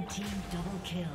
Red team double kill.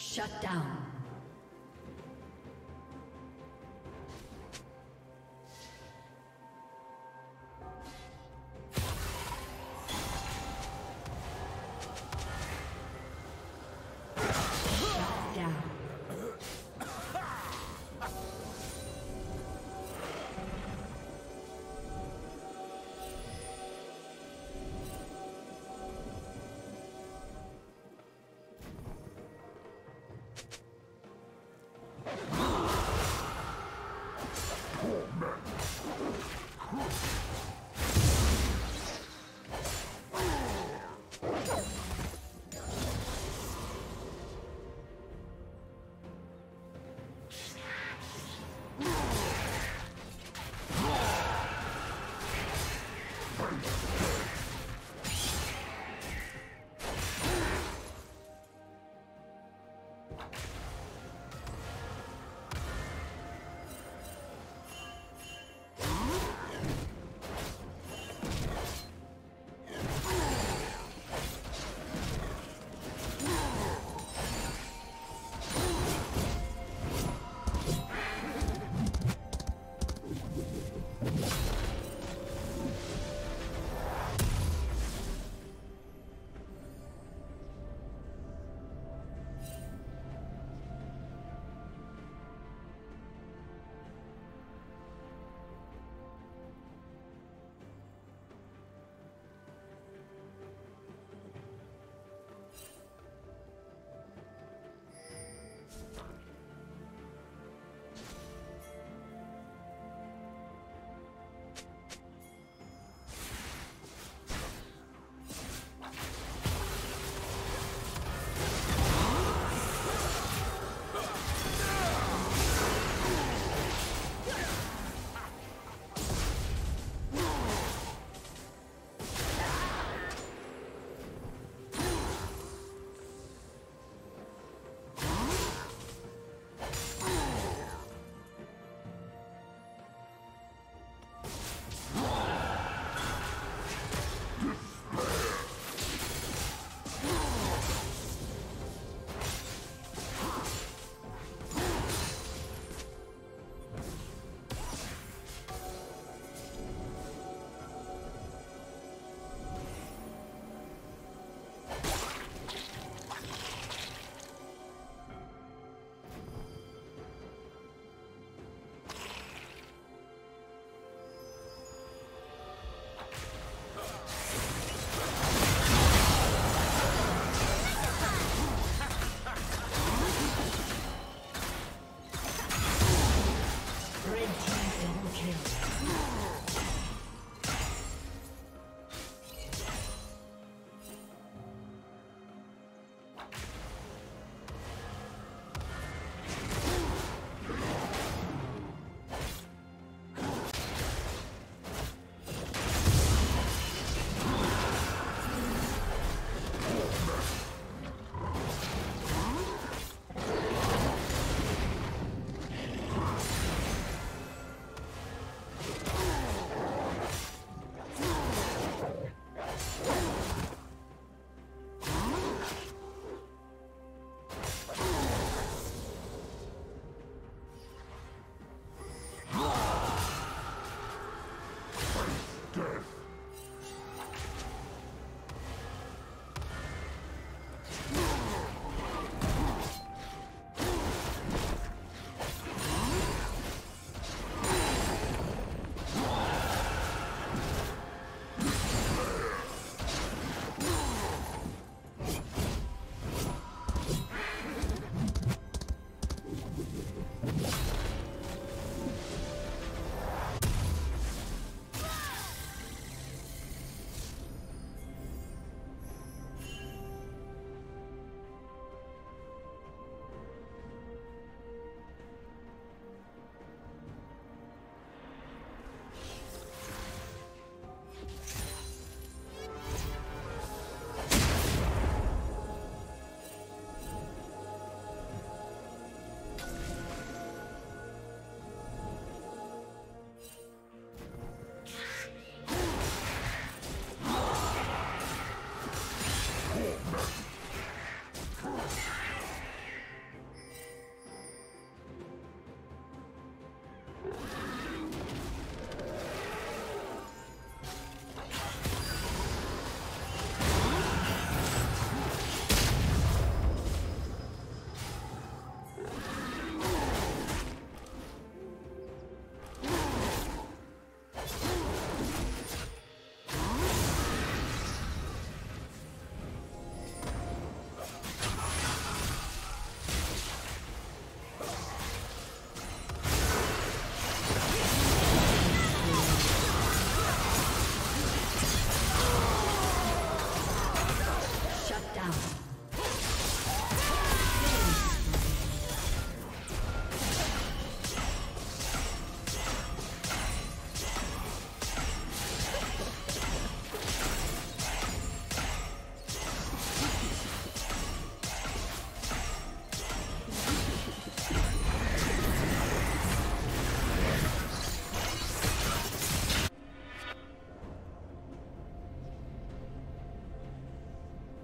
Shut down.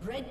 Red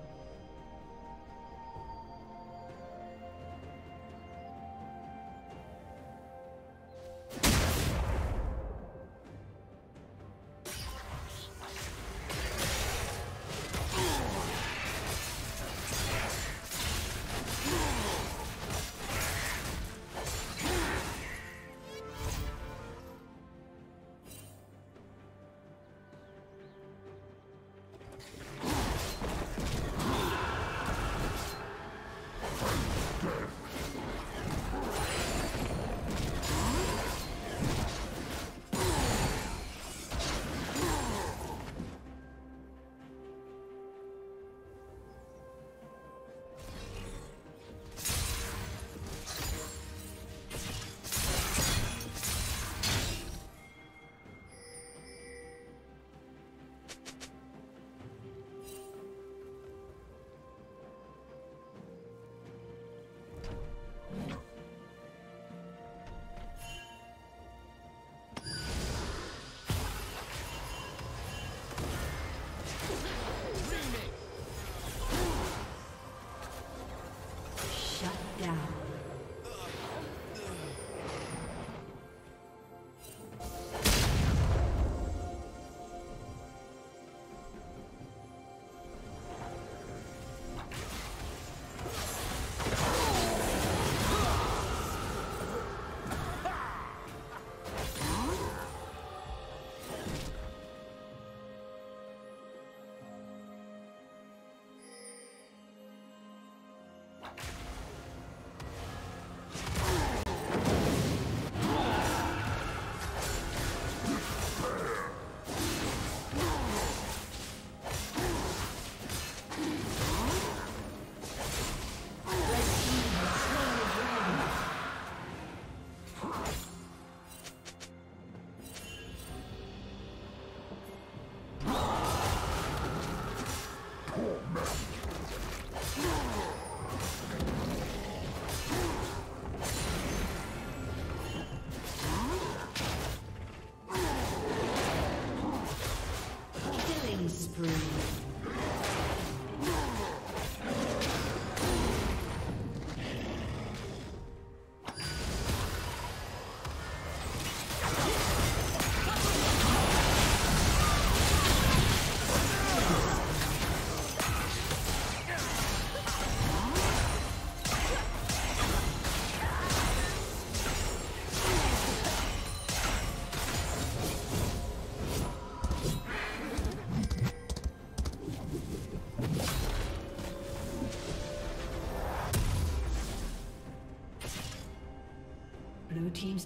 Team's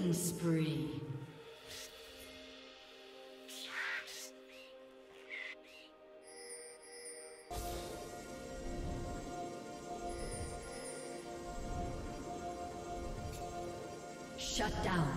Killing spree. Shut down.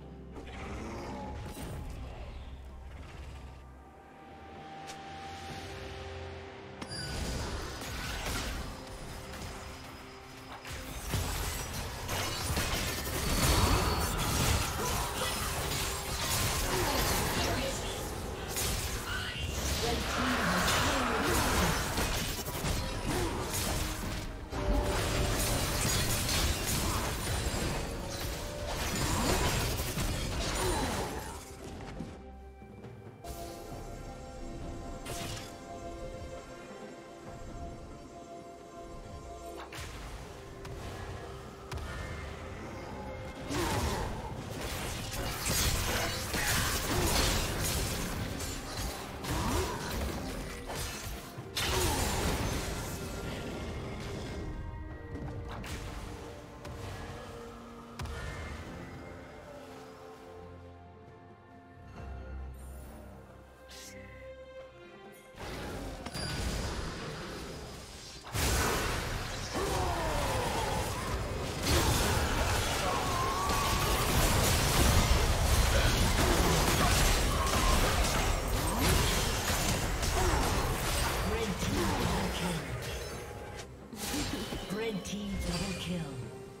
Team double kill.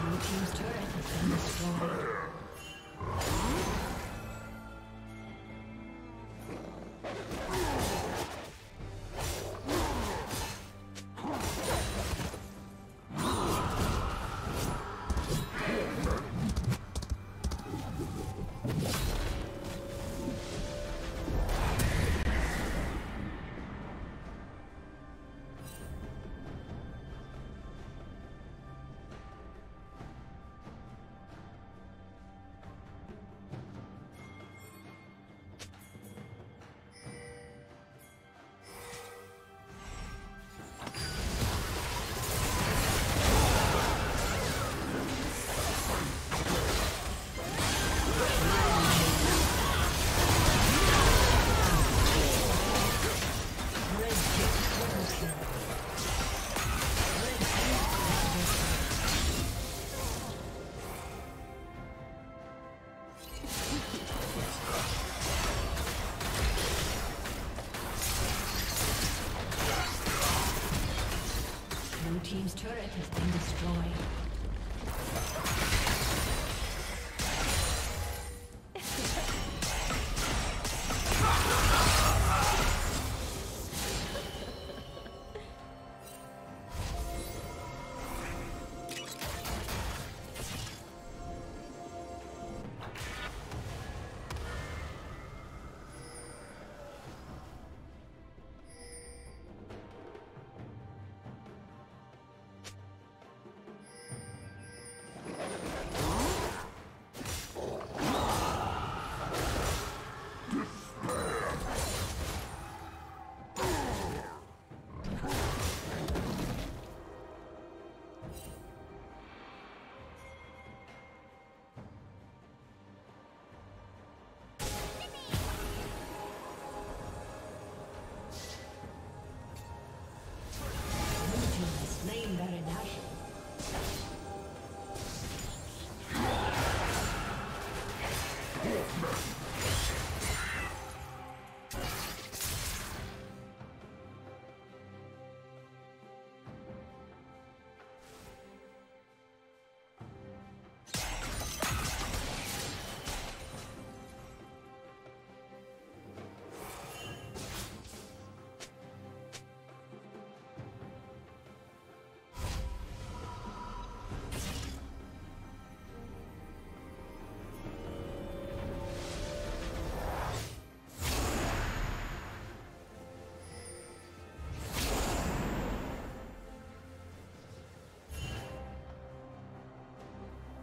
Blue team's turret has been destroyed. Team's turret has been destroyed.